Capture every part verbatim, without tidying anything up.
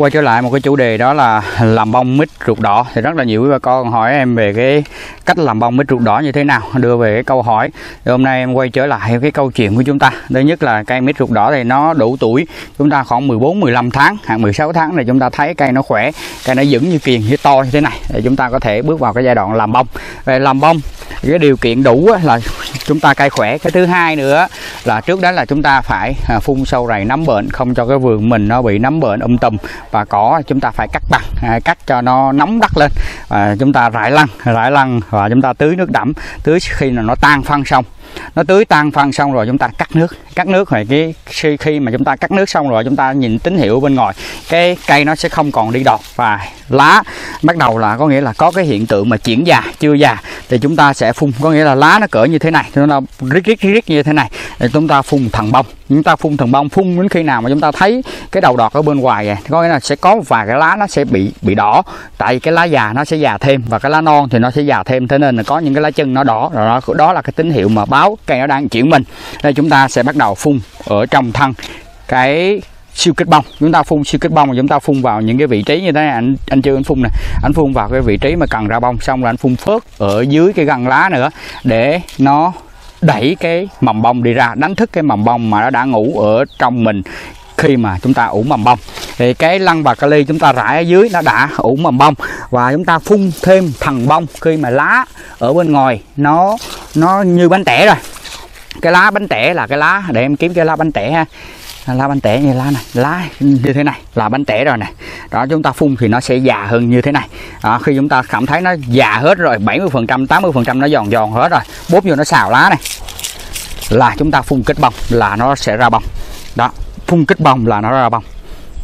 Quay trở lại một cái chủ đề đó là làm bông mít ruột đỏ, thì rất là nhiều quý bà con hỏi em về cái cách làm bông mít ruột đỏ như thế nào, đưa về cái câu hỏi. Thì hôm nay em quay trở lại cái câu chuyện của chúng ta. Thứ nhất là cây mít ruột đỏ thì nó đủ tuổi, chúng ta khoảng mười bốn mười lăm tháng, hàng mười sáu tháng này chúng ta thấy cây nó khỏe, cây nó vững như kiền, như to như thế này để chúng ta có thể bước vào cái giai đoạn làm bông. Về làm bông cái điều kiện đủ là chúng ta cây khỏe. Cái thứ hai nữa là trước đó là chúng ta phải phun sâu rầy nấm bệnh, không cho cái vườn mình nó bị nấm bệnh um tùm, và cỏ chúng ta phải cắt bằng, cắt cho nó nóng đất lên, và chúng ta rải lăng rải lăng và chúng ta tưới nước đẫm, tưới khi nào nó tan phân xong, nó tưới tan phân xong rồi chúng ta cắt nước cắt nước rồi cái khi mà chúng ta cắt nước xong rồi chúng ta nhìn tín hiệu bên ngoài, cái cây nó sẽ không còn đi đọt và lá bắt đầu là có nghĩa là có cái hiện tượng mà chuyển già, chưa già thì chúng ta sẽ phun, có nghĩa là lá nó cỡ như thế này, nó rít rít rít như thế này thì chúng ta phun thần bông, chúng ta phun thần bông phun đến khi nào mà chúng ta thấy cái đầu đọt ở bên ngoài vậy, có nghĩa là sẽ có một vài cái lá nó sẽ bị bị đỏ, tại vì cái lá già nó sẽ già thêm và cái lá non thì nó sẽ già thêm, thế nên là có những cái lá chân nó đỏ rồi đó, đó là cái tín hiệu mà báo cây nó đang chuyển mình. Đây chúng ta sẽ bắt đầu phun ở trong thân cái siêu kích bông, chúng ta phun siêu kích bông, chúng ta phun vào những cái vị trí như thế này, anh anh chưa anh phun nè, anh phun vào cái vị trí mà cần ra bông, xong rồi anh phun phớt ở dưới cái găng lá nữa để nó đẩy cái mầm bông đi ra, đánh thức cái mầm bông mà nó đã ngủ ở trong mình khi mà chúng ta ủ mầm bông. Thì cái lăng và kali chúng ta rải ở dưới nó đã ủ mầm bông, và chúng ta phun thêm thần bông khi mà lá ở bên ngoài nó nó như bánh tẻ rồi. Cái lá bánh tẻ là cái lá, để em kiếm cái lá bánh tẻ ha, lá bánh tẻ như lá này, lá như thế này là bánh tẻ rồi nè. Đó, chúng ta phun thì nó sẽ già hơn như thế này. Đó, khi chúng ta cảm thấy nó già hết rồi, bảy mươi phần trăm, tám mươi phần trăm nó giòn giòn hết rồi, bóp vô nó xào lá này là chúng ta phun kích bông là nó sẽ ra bông. Đó, phun kích bông là nó ra bông.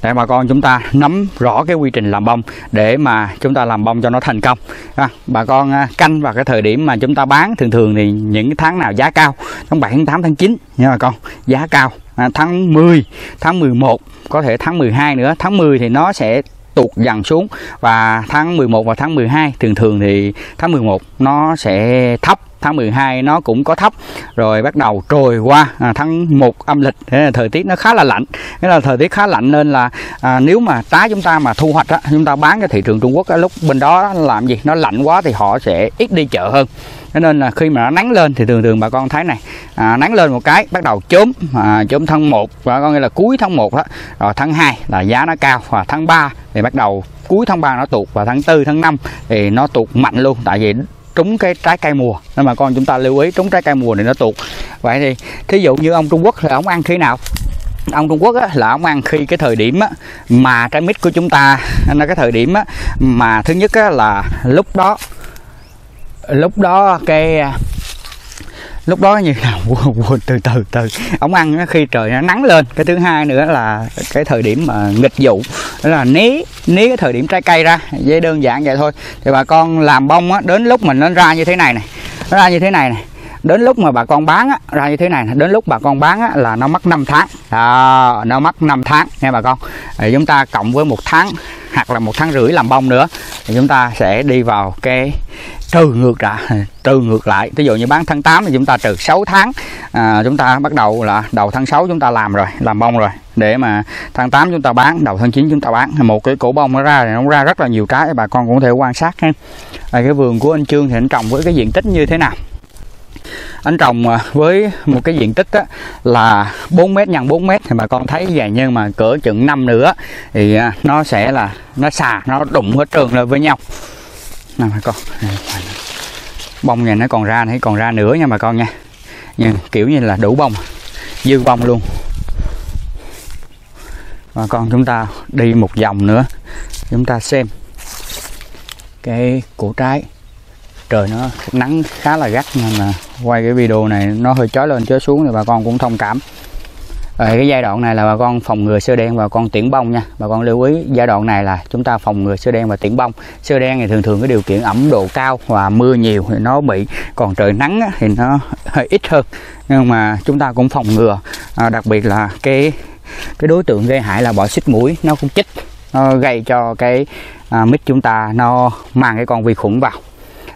Để bà con chúng ta nắm rõ cái quy trình làm bông để mà chúng ta làm bông cho nó thành công. À, bà con canh vào cái thời điểm mà chúng ta bán, thường thường thì những tháng nào giá cao, tháng bảy, tháng tám, tháng chín nha bà con, giá cao. À, tháng mười, tháng mười một, có thể tháng mười hai nữa. Tháng mười thì nó sẽ tụt dần xuống, và tháng mười một và tháng mười hai thường thường thì tháng mười một nó sẽ thấp, tháng mười hai nó cũng có thấp, rồi bắt đầu trồi qua à, tháng một âm lịch, thế là thời tiết nó khá là lạnh, thế là thời tiết khá lạnh nên là à, nếu mà trái chúng ta mà thu hoạch á, chúng ta bán cái thị trường Trung Quốc á, lúc bên đó làm gì nó lạnh quá thì họ sẽ ít đi chợ hơn, thế nên là khi mà nó nắng lên thì thường thường bà con thấy này à, nắng lên một cái bắt đầu chớm à, chớm tháng một, và có nghĩa là cuối tháng một đó, rồi tháng hai là giá nó cao, và tháng ba thì bắt đầu cuối tháng ba nó tụt, và tháng tư, tháng năm thì nó tụt mạnh luôn, tại vì trúng cái trái cây mùa, nên bà con chúng ta lưu ý trúng trái cây mùa này nó tụt. Vậy thì thí dụ như ông Trung Quốc là ông ăn khi nào? Ông Trung Quốc á, là ông ăn khi cái thời điểm á, mà trái mít của chúng ta là cái thời điểm á, mà thứ nhất á, là lúc đó lúc đó cái lúc đó như nào quên, từ từ từ ông ăn khi trời nó nắng lên. Cái thứ hai nữa là cái thời điểm mà nghịch vụ, đó là né né cái thời điểm trái cây ra, dễ đơn giản vậy thôi. Thì bà con làm bông á, đến lúc mình nó ra như thế này này, nó ra như thế này này, đến lúc mà bà con bán á, ra như thế này, đến lúc bà con bán á, là nó mất năm tháng. Đó, nó mất năm tháng nha bà con. Thì chúng ta cộng với một tháng hoặc là một tháng rưỡi làm bông nữa thì chúng ta sẽ đi vào cái trừ ngược lại, trừ ngược lại. Ví dụ như bán tháng tám thì chúng ta trừ sáu tháng, à, chúng ta bắt đầu là đầu tháng sáu chúng ta làm rồi, làm bông rồi, để mà tháng tám chúng ta bán, đầu tháng chín chúng ta bán. Một cái cổ bông nó ra thì nó ra rất là nhiều trái, bà con cũng có thể quan sát ha. À, cái vườn của anh Trương thì anh trồng với cái diện tích như thế nào? Anh trồng với một cái diện tích á, là bốn mét nhân bốn mét, thì bà con thấy vậy, nhưng mà cỡ chừng năm nữa thì nó sẽ là nó xà, nó đụng hết trơn lên với nhau. Nào bà con, bông này nó còn ra, nó còn ra nữa nha bà con nha, nhưng kiểu như là đủ bông, dư bông luôn. Bà con chúng ta đi một vòng nữa, chúng ta xem cái củ trái. Trời nó nắng khá là gắt nên là quay cái video này nó hơi chói lên chói xuống thì bà con cũng thông cảm. Ở cái giai đoạn này là bà con phòng ngừa sơ đen và con tiễn bông nha. Bà con lưu ý giai đoạn này là chúng ta phòng ngừa sơ đen và tiễn bông. Sơ đen thì thường thường cái điều kiện ẩm độ cao và mưa nhiều thì nó bị, còn trời nắng thì nó hơi ít hơn. Nhưng mà chúng ta cũng phòng ngừa, à, đặc biệt là cái cái đối tượng gây hại là bọ xít mũi, nó cũng chích, nó gây cho cái à, mít chúng ta nó mang cái con vi khuẩn vào.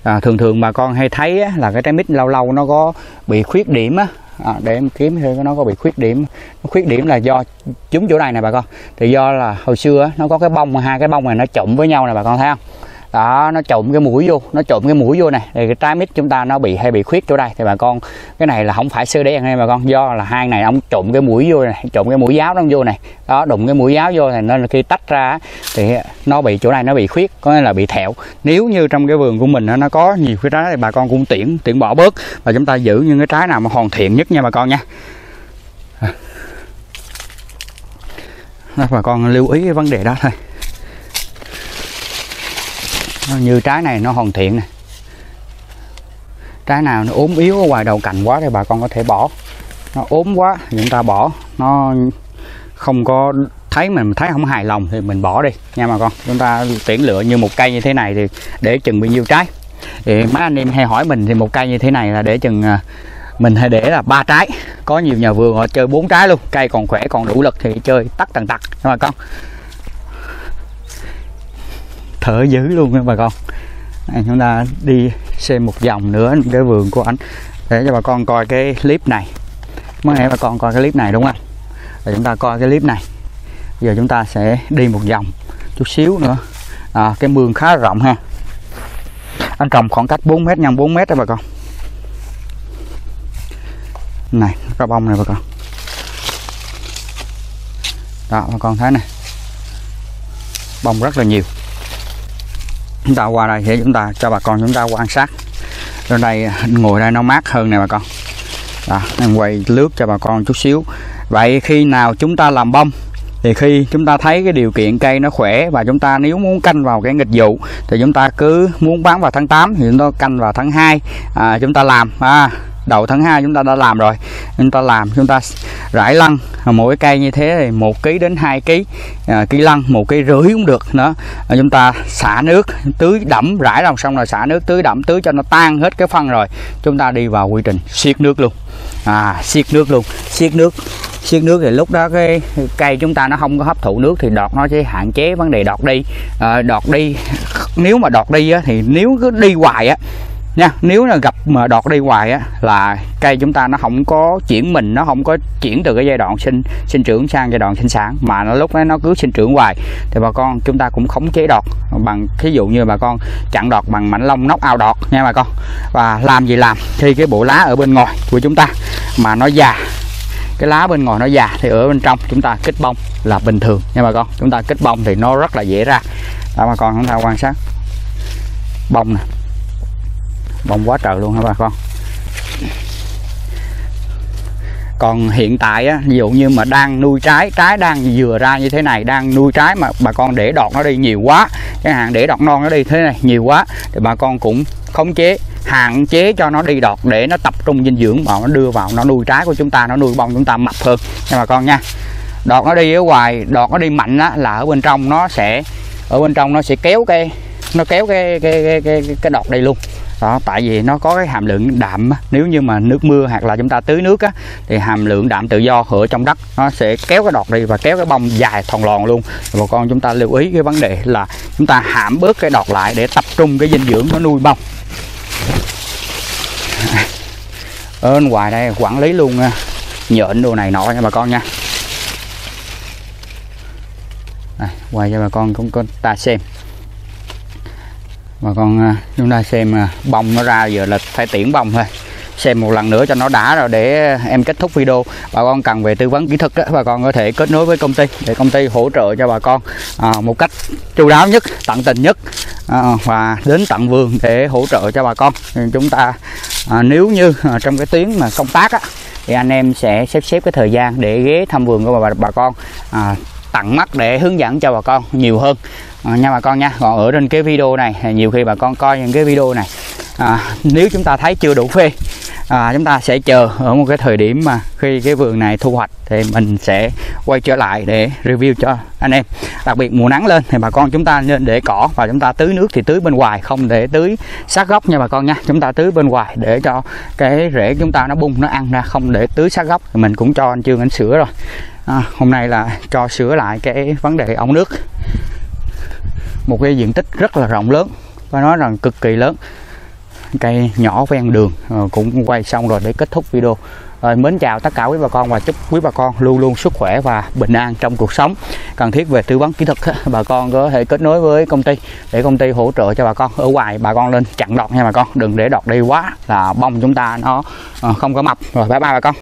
À, thường thường bà con hay thấy á, là cái trái mít lâu lâu nó có bị khuyết điểm á, à, để em kiếm thử nó có bị khuyết điểm. Khuyết điểm là do chúng chỗ này nè bà con, thì do là hồi xưa nó có cái bông, hai cái bông này nó trộn với nhau nè bà con thấy không đó, nó trộn cái mũi vô, nó trộn cái mũi vô này thì cái trái mít chúng ta nó bị hay bị khuyết chỗ đây. Thì bà con cái này là không phải sơ đen em bà con, do là hai này ông trộn cái mũi vô này, trộn cái mũi giáo nó vô này đó, đụng cái mũi giáo vô này, nên là khi tách ra thì nó bị chỗ này nó bị khuyết, có nghĩa là bị thẹo. Nếu như trong cái vườn của mình nó có nhiều cái trái thì bà con cũng tiễn tiễn bỏ bớt và chúng ta giữ những cái trái nào mà hoàn thiện nhất nha bà con nha. Bà con lưu ý cái vấn đề đó thôi. Như trái này nó hoàn thiện nè, trái nào nó ốm yếu ở ngoài đầu cành quá thì bà con có thể bỏ, nó ốm quá chúng ta bỏ, nó không có thấy mình thấy không hài lòng thì mình bỏ đi nha bà con. Chúng ta tiễn lựa như một cây như thế này thì để chừng bao nhiêu trái, thì mấy anh em hay hỏi mình thì một cây như thế này là để chừng mình hay để là ba trái, có nhiều nhà vườn họ chơi bốn trái luôn, cây còn khỏe còn đủ lực thì chơi tắt tần tật nha bà con. Thở dữ luôn nha bà con. Này, chúng ta đi xem một vòng nữa cái vườn của anh để cho bà con coi cái clip này. Mới nãy bà con coi cái clip này đúng không? Rồi chúng ta coi cái clip này. Giờ chúng ta sẽ đi một vòng chút xíu nữa. À, cái mương khá rộng ha. Anh trồng khoảng cách bốn mét nhân bốn mét đó bà con. Này, cái bông này bà con. Đó bà con thấy này. Bông rất là nhiều. Chúng ta qua đây để chúng ta cho bà con chúng ta quan sát. Ở đây ngồi đây nó mát hơn nè bà con. Đó, em quay lướt cho bà con chút xíu. Vậy khi nào chúng ta làm bông thì khi chúng ta thấy cái điều kiện cây nó khỏe và chúng ta nếu muốn canh vào cái nghịch vụ thì chúng ta cứ muốn bán vào tháng tám thì chúng ta canh vào tháng hai à, chúng ta làm à, đầu tháng hai chúng ta đã làm rồi. Chúng ta làm chúng ta rải lăng, mỗi cây như thế thì một ký đến hai ký, à, ký lăng một ký rưỡi cũng được nữa. À, chúng ta xả nước tưới đẫm, rải lòng xong rồi xả nước tưới đẫm, tưới cho nó tan hết cái phân rồi chúng ta đi vào quy trình siết nước luôn. À, siết nước luôn, siết nước siết nước thì lúc đó cái cây chúng ta nó không có hấp thụ nước thì đọt nó sẽ hạn chế vấn đề đọt đi. À, đọt đi nếu mà đọt đi á, thì nếu cứ đi hoài á nha, nếu là gặp mà đọt đi hoài á là cây chúng ta nó không có chuyển mình, nó không có chuyển từ cái giai đoạn sinh sinh trưởng sang giai đoạn sinh sản, mà nó lúc đó nó cứ sinh trưởng hoài thì bà con chúng ta cũng khống chế đọt bằng, thí dụ như bà con chặn đọt bằng mảnh lông nóc ao đọt nha bà con. Và làm gì làm thì cái bộ lá ở bên ngoài của chúng ta mà nó già, cái lá bên ngoài nó già thì ở bên trong chúng ta kích bông là bình thường nha bà con. Chúng ta kích bông thì nó rất là dễ ra. Đó bà con chúng ta quan sát bông nè, bông quá trời luôn hả bà con. Còn hiện tại á, ví dụ như mà đang nuôi trái, trái đang vừa ra như thế này, đang nuôi trái mà bà con để đọt nó đi nhiều quá, cái hàng để đọt non nó đi thế này nhiều quá thì bà con cũng khống chế, hạn chế cho nó đi đọt để nó tập trung dinh dưỡng mà nó đưa vào nó nuôi trái của chúng ta, nó nuôi bông chúng ta mập hơn nha bà con nha. Đọt nó đi ở ngoài, đọt nó đi mạnh á, là ở bên trong nó sẽ ở bên trong nó sẽ kéo cái nó kéo cái cái cái cái, cái, cái đọt đi luôn. Đó, tại vì nó có cái hàm lượng đạm, nếu như mà nước mưa hoặc là chúng ta tưới nước á, thì hàm lượng đạm tự do ở trong đất nó sẽ kéo cái đọt đi và kéo cái bông dài thòn lòn luôn. Bà con chúng ta lưu ý cái vấn đề là chúng ta hãm bớt cái đọt lại để tập trung cái dinh dưỡng nó nuôi bông. Ở ngoài đây quản lý luôn nhện đồ này nọ nha bà con nha. Đây, quay cho bà con cũng có ta xem. Bà con chúng ta xem bông nó ra, giờ là phải tiễn bông thôi. Xem một lần nữa cho nó đã rồi để em kết thúc video. Bà con cần về tư vấn kỹ thuật đó, bà con có thể kết nối với công ty để công ty hỗ trợ cho bà con à, một cách chu đáo nhất, tận tình nhất à, và đến tận vườn để hỗ trợ cho bà con. Chúng ta à, nếu như à, trong cái tuyến mà công tác á, thì anh em sẽ xếp xếp cái thời gian để ghé thăm vườn của bà, bà con à, tận mắt để hướng dẫn cho bà con nhiều hơn à, nha bà con nha. Còn ở trên cái video này nhiều khi bà con coi những cái video này à, nếu chúng ta thấy chưa đủ phê à, chúng ta sẽ chờ ở một cái thời điểm mà khi cái vườn này thu hoạch thì mình sẽ quay trở lại để review cho anh em. Đặc biệt mùa nắng lên thì bà con chúng ta nên để cỏ và chúng ta tưới nước thì tưới bên ngoài, không để tưới sát gốc nha bà con nha. Chúng ta tưới bên ngoài để cho cái rễ chúng ta nó bung nó ăn ra, không để tưới sát gốc. Thì mình cũng cho anh Trương anh sửa rồi. À, hôm nay là cho sửa lại cái vấn đề ống nước. Một cái diện tích rất là rộng lớn, phải nói rằng cực kỳ lớn. cây nhỏ ven đường cũng quay xong rồi để kết thúc video. Rồi, mến chào tất cả quý bà con và chúc quý bà con luôn luôn sức khỏe và bình an trong cuộc sống. Cần thiết về tư vấn kỹ thuật, bà con có thể kết nối với công ty để công ty hỗ trợ cho bà con. Ở ngoài bà con lên chặn đọt nha bà con, đừng để đọt đi quá là bông chúng ta nó không có mập. Rồi bye bye bà con.